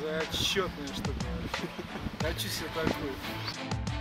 Зачетная штука. Хочу себе такую.